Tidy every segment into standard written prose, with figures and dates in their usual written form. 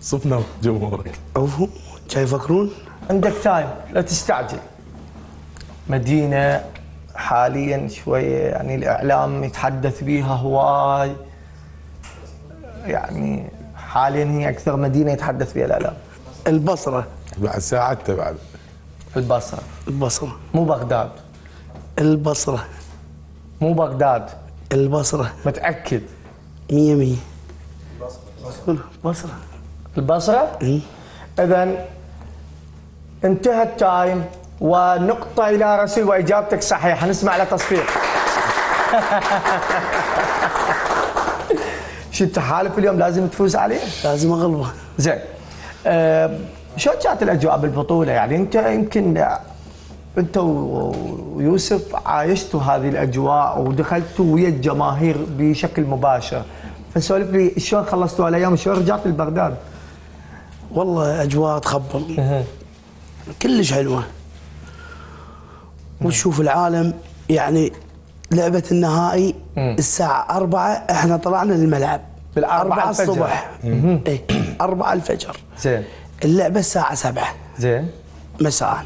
صفنا جمهورك. اوه شاي يفكرون عندك تايم، لا تستعجل. مدينة حاليا شوية يعني الإعلام يتحدث بيها هواي، يعني حاليا هي أكثر مدينة يتحدث بها الإعلام. البصرة بعد ساعتها بعد. البصرة. البصرة مو بغداد. البصرة مو بغداد. البصرة متأكد 100%. البصرة. البصرة. البصرة؟ إذا انتهى التايم ونقطة إلى رسول وإجابتك صحيحة، نسمع على تصفيق. شو تحالف اليوم لازم تفوز عليه؟ لازم أغلبه. زين. شو كانت الأجواء بالبطولة؟ يعني أنت يمكن أنت ويوسف عايشتوا هذه الأجواء ودخلتوا ويا الجماهير بشكل مباشر. فسولف لي شلون خلصتوا هالأيام؟ شلون رجعت لبغداد؟ والله أجواء تخبل. كلش حلوة. وتشوف العالم، يعني لعبة النهائي الساعة 4 احنا طلعنا للملعب بالأربعة الصبح. اي 4 الفجر. زين. اللعبة الساعة 7. زين. مساء.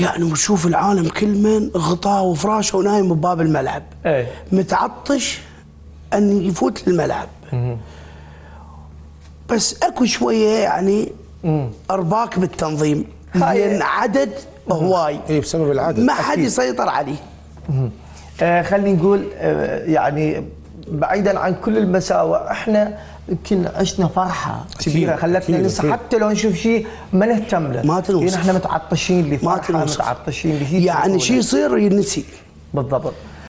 يعني وتشوف العالم كل من غطاه وفراشه ونايم بباب الملعب. اي متعطش ان يفوت للملعب. بس اكو شوية يعني ارباك بالتنظيم، لان عدد هواي. اي بسبب العدد ما حد يسيطر عليه. خلينا نقول يعني بعيدا عن كل المساوئ، احنا يمكن عشنا فرحه كبيره خلتنا ننسى حتى لو نشوف شيء ما نهتم له. ما تنوصف. احنا متعطشين لفرحه، متعطشين لشيء، يعني شيء يصير ينسي. بالضبط.